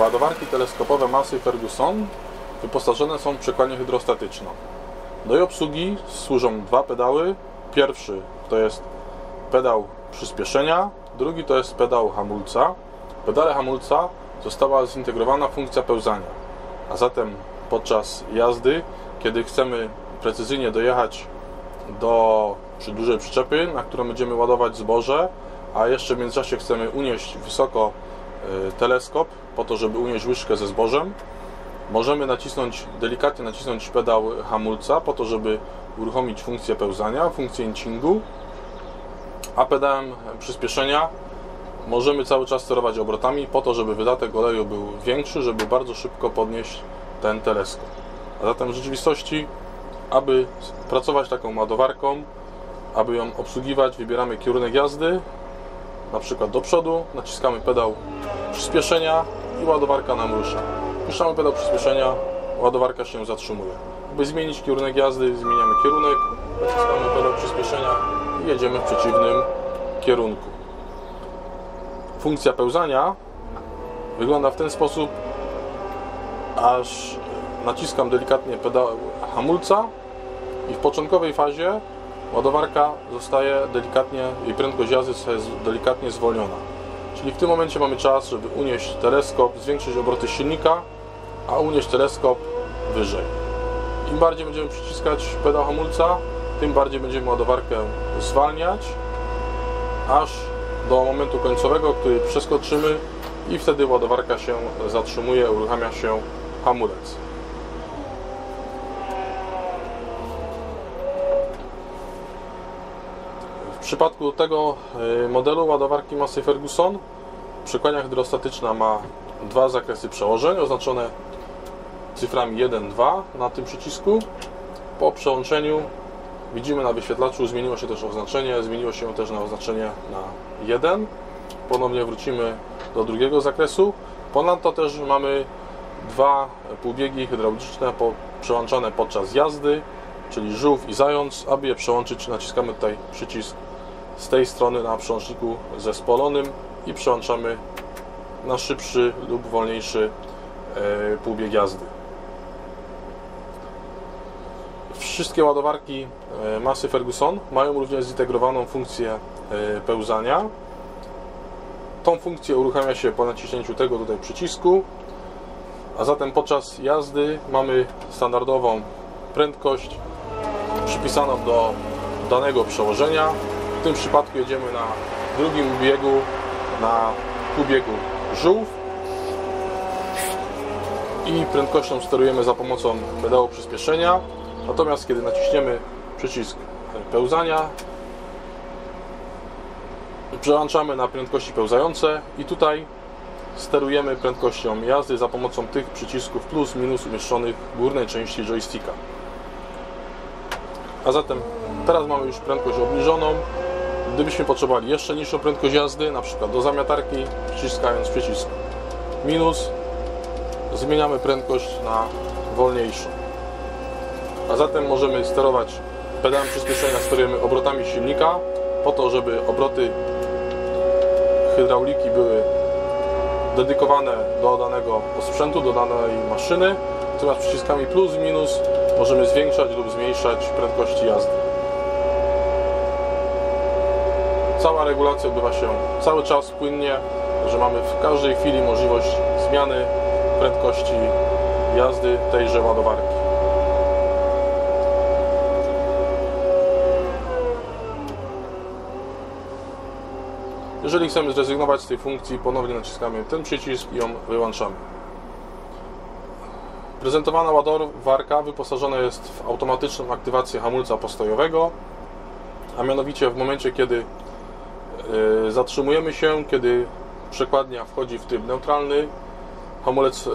Ładowarki teleskopowe Massey Ferguson wyposażone są w przekładnię hydrostatyczną. Do jej obsługi służą dwa pedały. Pierwszy to jest pedał przyspieszenia, drugi to jest pedał hamulca. W pedale hamulca została zintegrowana funkcja pełzania, a zatem podczas jazdy, kiedy chcemy precyzyjnie dojechać do dużej przyczepy, na którą będziemy ładować zboże, a jeszcze w międzyczasie chcemy unieść wysoko teleskop po to, żeby unieść łyżkę ze zbożem, możemy delikatnie nacisnąć pedał hamulca po to, żeby uruchomić funkcję pełzania, funkcję incingu, a pedałem przyspieszenia możemy cały czas sterować obrotami po to, żeby wydatek oleju był większy, żeby bardzo szybko podnieść ten teleskop. A zatem w rzeczywistości, aby pracować taką ładowarką, aby ją obsługiwać, wybieramy kierunek jazdy, na przykład do przodu, naciskamy pedał przyspieszenia i ładowarka nam rusza. Puszczamy pedał przyspieszenia, ładowarka się zatrzymuje. By zmienić kierunek jazdy, zmieniamy kierunek, naciskamy pedał przyspieszenia i jedziemy w przeciwnym kierunku. Funkcja pełzania wygląda w ten sposób, aż naciskam delikatnie pedał hamulca i w początkowej fazie ładowarka zostaje delikatnie, jej prędkość jazdy jest delikatnie zwolniona. Czyli w tym momencie mamy czas, żeby unieść teleskop, zwiększyć obroty silnika, a unieść teleskop wyżej. Im bardziej będziemy przyciskać pedał hamulca, tym bardziej będziemy ładowarkę zwalniać, aż do momentu końcowego, który przeskoczymy i wtedy ładowarka się zatrzymuje, uruchamia się hamulec. W przypadku tego modelu ładowarki Massey Ferguson przekładnia hydrostatyczna ma dwa zakresy przełożeń oznaczone cyframi 1-2 na tym przycisku. Po przełączeniu widzimy na wyświetlaczu, zmieniło się też oznaczenie, na 1. Ponownie wrócimy do drugiego zakresu. Ponadto też mamy dwa półbiegi hydrauliczne przełączane podczas jazdy, czyli żółw i zając. Aby je przełączyć, naciskamy tutaj przycisk z tej strony na przełączniku zespolonym i przełączamy na szybszy lub wolniejszy półbieg jazdy. Wszystkie ładowarki Massey Ferguson mają również zintegrowaną funkcję pełzania. Tą funkcję uruchamia się po naciśnięciu tego tutaj przycisku, a zatem podczas jazdy mamy standardową prędkość przypisaną do danego przełożenia. W tym przypadku jedziemy na drugim biegu, na półbiegu żółw i prędkością sterujemy za pomocą pedału przyspieszenia. Natomiast kiedy naciśniemy przycisk pełzania, przełączamy na prędkości pełzające i tutaj sterujemy prędkością jazdy za pomocą tych przycisków plus, minus umieszczonych w górnej części joysticka. A zatem teraz mamy już prędkość obniżoną. Gdybyśmy potrzebowali jeszcze niższą prędkość jazdy, na przykład do zamiatarki, przyciskając przycisk minus, zmieniamy prędkość na wolniejszą. A zatem możemy sterować pedałem przyspieszenia, sterujemy obrotami silnika po to, żeby obroty hydrauliki były dedykowane do danego sprzętu, do danej maszyny. Natomiast przyciskami plus i minus możemy zwiększać lub zmniejszać prędkości jazdy. Cała regulacja odbywa się cały czas płynnie, że mamy w każdej chwili możliwość zmiany prędkości jazdy tejże ładowarki. Jeżeli chcemy zrezygnować z tej funkcji, ponownie naciskamy ten przycisk i ją wyłączamy. Prezentowana ładowarka wyposażona jest w automatyczną aktywację hamulca postojowego, a mianowicie w momencie, kiedy zatrzymujemy się, kiedy przekładnia wchodzi w tryb neutralny, hamulec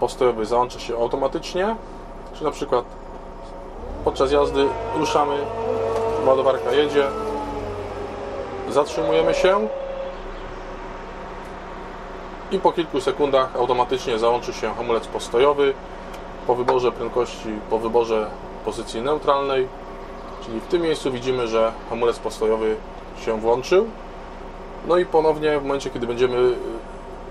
postojowy załącza się automatycznie, czyli na przykład podczas jazdy ruszamy, ładowarka jedzie, zatrzymujemy się i po kilku sekundach automatycznie załączy się hamulec postojowy po wyborze prędkości, po wyborze pozycji neutralnej, czyli w tym miejscu widzimy, że hamulec postojowy się włączył. No i ponownie w momencie, kiedy będziemy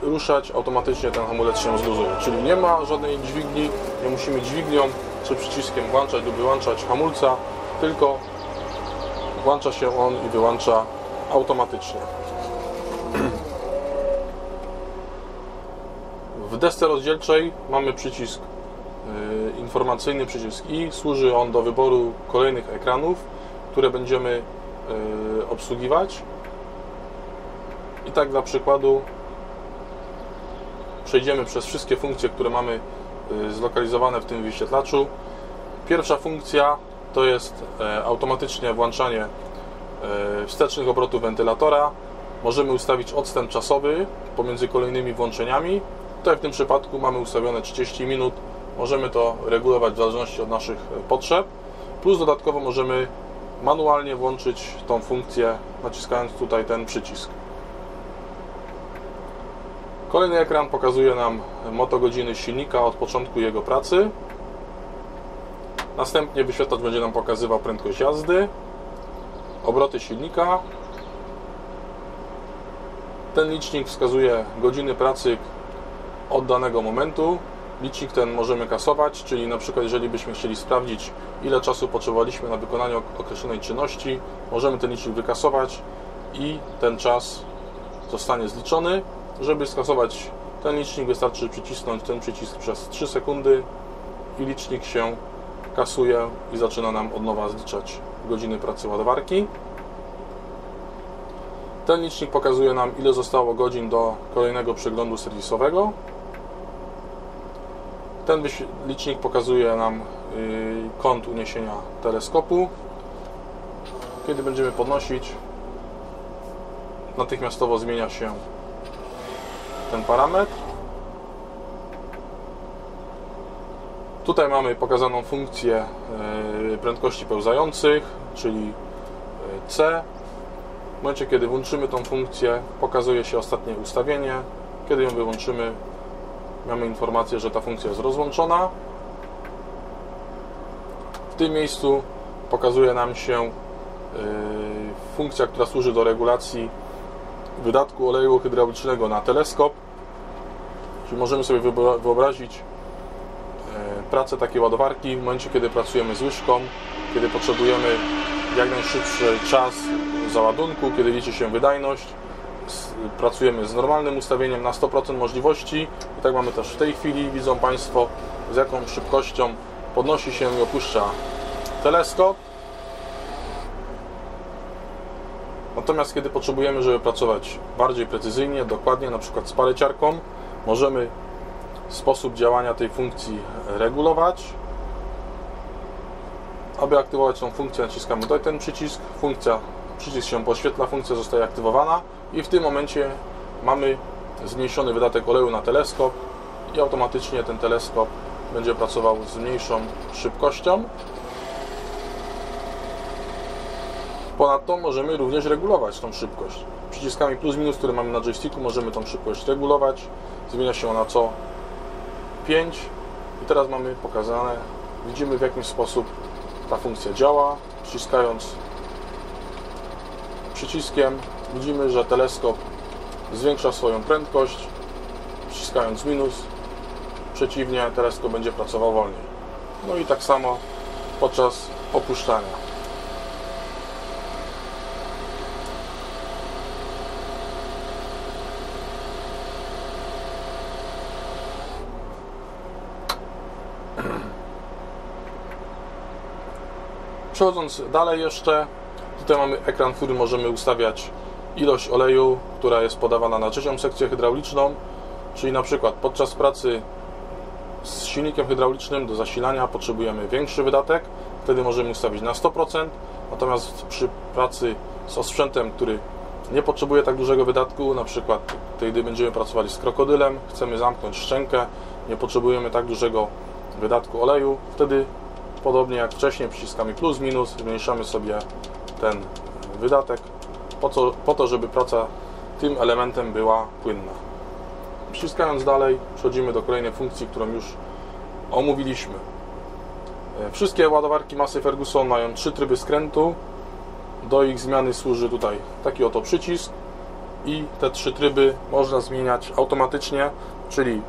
ruszać, automatycznie ten hamulec się zluzuje. Czyli nie ma żadnej dźwigni, nie musimy dźwignią czy przyciskiem włączać lub wyłączać hamulca, tylko włącza się on i wyłącza automatycznie. W desce rozdzielczej mamy przycisk informacyjny, przycisk I. Służy on do wyboru kolejnych ekranów, które będziemy obsługiwać. I tak dla przykładu przejdziemy przez wszystkie funkcje, które mamy zlokalizowane w tym wyświetlaczu. Pierwsza funkcja to jest automatyczne włączanie wstecznych obrotów wentylatora. Możemy ustawić odstęp czasowy pomiędzy kolejnymi włączeniami. Tutaj w tym przypadku mamy ustawione 30 minut. Możemy to regulować w zależności od naszych potrzeb. Plus dodatkowo możemy manualnie włączyć tą funkcję, naciskając tutaj ten przycisk. Kolejny ekran pokazuje nam motogodziny silnika od początku jego pracy. Następnie wyświetlacz będzie nam pokazywał prędkość jazdy, obroty silnika. Ten licznik wskazuje godziny pracy od danego momentu. Licznik ten możemy kasować, czyli na przykład jeżeli byśmy chcieli sprawdzić, ile czasu potrzebowaliśmy na wykonanie określonej czynności, możemy ten licznik wykasować i ten czas zostanie zliczony. Żeby skasować ten licznik, wystarczy przycisnąć ten przycisk przez 3 sekundy i licznik się kasuje i zaczyna nam od nowa zliczać godziny pracy ładowarki. Ten licznik pokazuje nam, ile zostało godzin do kolejnego przeglądu serwisowego. Ten licznik pokazuje nam kąt uniesienia teleskopu. Kiedy będziemy podnosić, natychmiastowo zmienia się ten parametr. Tutaj mamy pokazaną funkcję prędkości pełzających, czyli C. W momencie, kiedy włączymy tą funkcję, pokazuje się ostatnie ustawienie. Kiedy ją wyłączymy, mamy informację, że ta funkcja jest rozłączona. W tym miejscu pokazuje nam się funkcja, która służy do regulacji wydatku oleju hydraulicznego na teleskop. Czyli możemy sobie wyobrazić pracę takiej ładowarki w momencie, kiedy pracujemy z łyżką, kiedy potrzebujemy jak najszybszy czas załadunku, kiedy liczy się wydajność. Pracujemy z normalnym ustawieniem na 100% możliwości. I tak mamy też w tej chwili. Widzą Państwo, z jaką szybkością podnosi się i opuszcza teleskop. Natomiast kiedy potrzebujemy, żeby pracować bardziej precyzyjnie, dokładnie, na przykład z paleciarką, możemy sposób działania tej funkcji regulować. Aby aktywować tą funkcję, naciskamy tutaj ten przycisk. Przycisk się podświetla, funkcja zostaje aktywowana i w tym momencie mamy zmniejszony wydatek oleju na teleskop i automatycznie ten teleskop będzie pracował z mniejszą szybkością. Ponadto możemy również regulować tą szybkość. Przyciskami plus minus, które mamy na joysticku, możemy tą szybkość regulować. Zmienia się ona co 5 i teraz mamy pokazane, widzimy, w jaki sposób ta funkcja działa. Przyciskając przyciskiem widzimy, że teleskop zwiększa swoją prędkość. Przyciskając minus, przeciwnie, teleskop będzie pracował wolniej. No i tak samo podczas opuszczania. Przechodząc dalej jeszcze, tutaj mamy ekran, w którym możemy ustawiać ilość oleju, która jest podawana na trzecią sekcję hydrauliczną, czyli na przykład podczas pracy z silnikiem hydraulicznym do zasilania potrzebujemy większy wydatek, wtedy możemy ustawić na 100%, natomiast przy pracy z osprzętem, który nie potrzebuje tak dużego wydatku, na przykład gdy będziemy pracowali z krokodylem, chcemy zamknąć szczękę, nie potrzebujemy tak dużego wydatku oleju, wtedy podobnie jak wcześniej przyciskami plus, minus zmniejszamy sobie ten wydatek po to, żeby praca tym elementem była płynna. Przyciskając dalej przechodzimy do kolejnej funkcji, którą już omówiliśmy. Wszystkie ładowarki Massey Ferguson mają 3 tryby skrętu. Do ich zmiany służy tutaj taki oto przycisk. i te trzy tryby można zmieniać automatycznie, czyli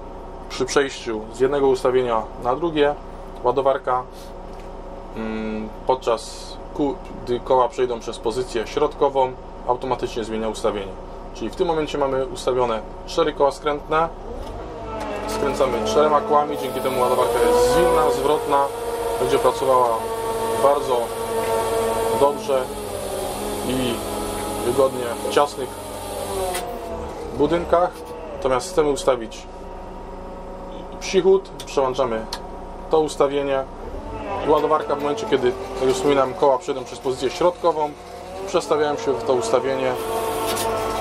przy przejściu z jednego ustawienia na drugie ładowarka, podczas gdy koła przejdą przez pozycję środkową, automatycznie zmienia ustawienie. Czyli w tym momencie mamy ustawione 4 koła skrętne, skręcamy 4 kołami, dzięki temu ładowarka jest zwinna, zwrotna, będzie pracowała bardzo dobrze i wygodnie w ciasnych budynkach. Natomiast chcemy ustawić przychód, przełączamy to ustawienie i ładowarka w momencie, kiedy, jak już wspominałem, koła przejdą przez pozycję środkową, przestawiają się w to ustawienie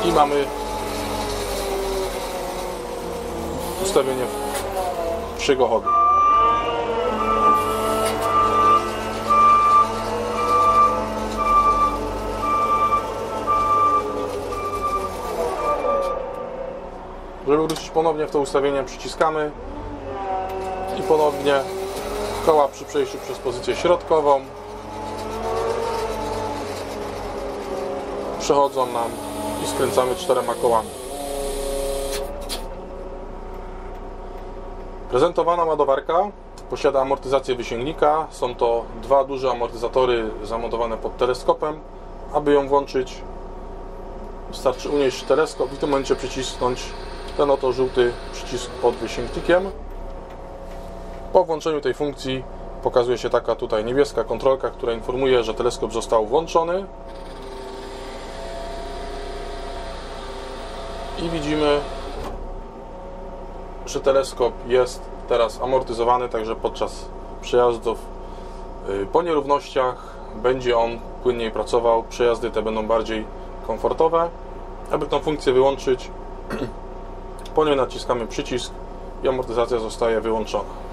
i mamy ustawienie przygochodu. Żeby wrócić ponownie w to ustawienie, przyciskamy i ponownie koła przy przejściu przez pozycję środkową przechodzą nam i skręcamy 4 kołami. Prezentowana ładowarka posiada amortyzację wysięgnika. Są to 2 duże amortyzatory zamontowane pod teleskopem. Aby ją włączyć, wystarczy unieść teleskop i w tym momencie przycisnąć ten oto żółty przycisk pod wysięgnikiem. Po włączeniu tej funkcji pokazuje się taka tutaj niebieska kontrolka, która informuje, że teleskop został włączony. I widzimy, że teleskop jest teraz amortyzowany, także podczas przejazdów po nierównościach będzie on płynniej pracował, przejazdy te będą bardziej komfortowe. Aby tą funkcję wyłączyć, po niej naciskamy przycisk i amortyzacja zostaje wyłączona.